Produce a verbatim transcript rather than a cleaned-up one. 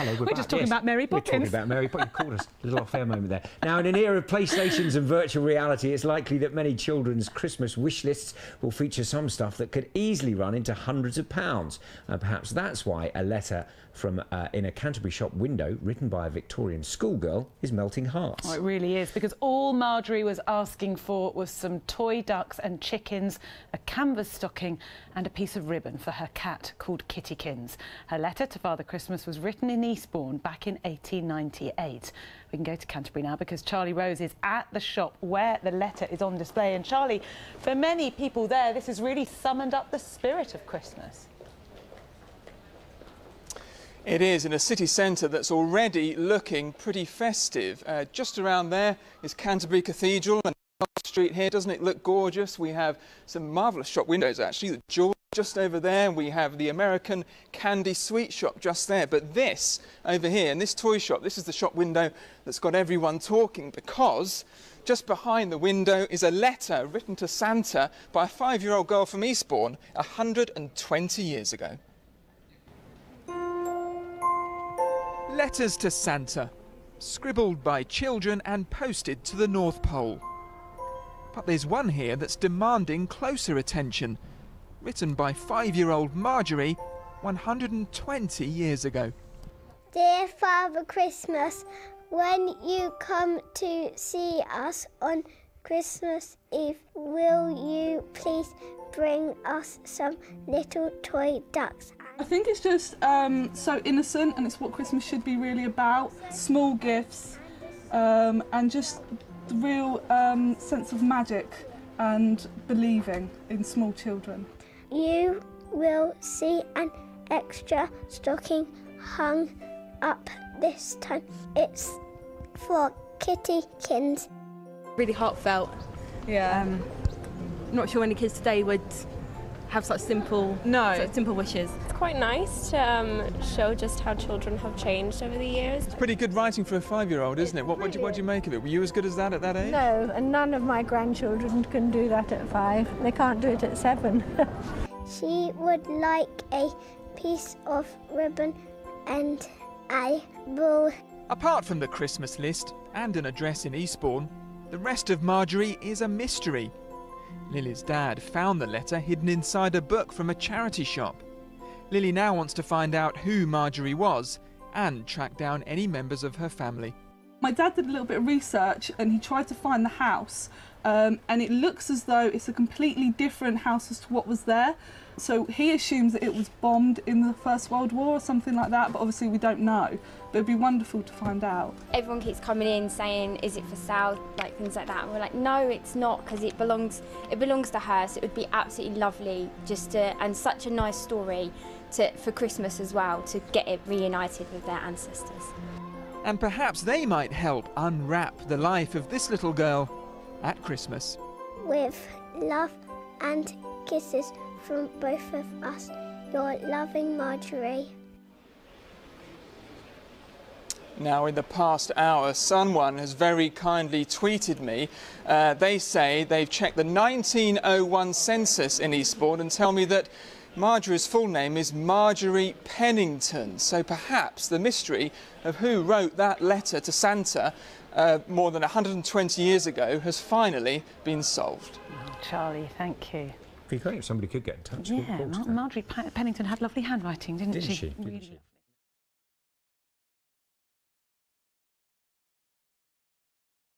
hello, we're, we're just talking yes. about Mary Poppins. We're talking about Mary Poppins. You called us a little off-air moment there. Now, in an era of PlayStations and virtual reality, it's likely that many children's Christmas wish lists will feature some stuff that could easily run into hundreds of pounds. Uh, perhaps that's why a letter from uh, in a Canterbury shop window written by a Victorian schoolgirl is melting hearts. Oh, it really is, because all Marjorie was asking for was some toy ducks and chickens, a canvas stocking and a piece of ribbon for her cat called Kittykins. Her letter to Father Christmas was written in Eastbourne back in eighteen ninety-eight. We can go to Canterbury now because Charlie Rose is at the shop where the letter is on display. And Charlie, for many people there, this has really summoned up the spirit of Christmas. It is, in a city centre that's already looking pretty festive. Uh, just around there is Canterbury Cathedral, and the street here, doesn't it look gorgeous? We have some marvellous shop windows, actually. The George just over there, and we have the American candy sweet shop just there. But this over here, and this toy shop, this is the shop window that's got everyone talking, because just behind the window is a letter written to Santa by a five-year-old girl from Eastbourne one hundred and twenty years ago. Letters to Santa, scribbled by children and posted to the North Pole. But there's one here that's demanding closer attention, written by five-year-old Marjorie one hundred and twenty years ago. Dear Father Christmas, when you come to see us on Christmas Eve, will you please bring us some little toy ducks? I think it's just um, so innocent, and it's what Christmas should be really about. Small gifts um, and just the real um, sense of magic and believing in small children. You will see an extra stocking hung up this time. It's for Kittykins. Really heartfelt. Yeah. Um, not sure any kids today would have such simple, no. such simple wishes. It's quite nice to um, show just how children have changed over the years. It's pretty good writing for a five-year-old, isn't it? What, what, do you, what do you make of it? Were you as good as that at that age? No, and none of my grandchildren can do that at five. They can't do it at seven. She would like a piece of ribbon and a ball. Apart from the Christmas list and an address in Eastbourne, the rest of Marjorie is a mystery. Lily's dad found the letter hidden inside a book from a charity shop. Lily now wants to find out who Marjorie was and track down any members of her family. My dad did a little bit of research and he tried to find the house, um, and it looks as though it's a completely different house as to what was there. So he assumes that it was bombed in the First World War or something like that, but obviously we don't know. But it'd be wonderful to find out. Everyone keeps coming in saying, is it for sale, like things like that, and we're like, no, it's not, because it belongs, it belongs to her, so it would be absolutely lovely just to, and such a nice story to, for Christmas as well, to get it reunited with their ancestors. And perhaps they might help unwrap the life of this little girl at Christmas. With love and kisses from both of us, your loving Marjorie. Now, in the past hour, someone has very kindly tweeted me. Uh, they say they've checked the nineteen oh one census in Eastbourne and tell me that Marjorie's full name is Marjorie Pennington. So perhaps the mystery of who wrote that letter to Santa uh, more than one hundred and twenty years ago has finally been solved. Oh, Charlie, thank you. It'd be great if somebody could get in touch. Yeah, Mar Marjorie Pennington had lovely handwriting, didn't, didn't she? she? Didn't really she?